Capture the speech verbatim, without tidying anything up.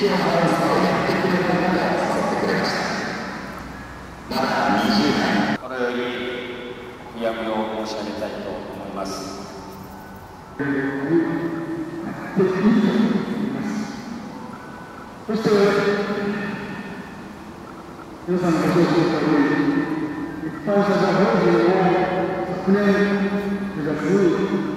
このよりお悔やみを申し上げたいと思います。そして皆さんのご承知のとおり、一般社団法人を昨年くがつ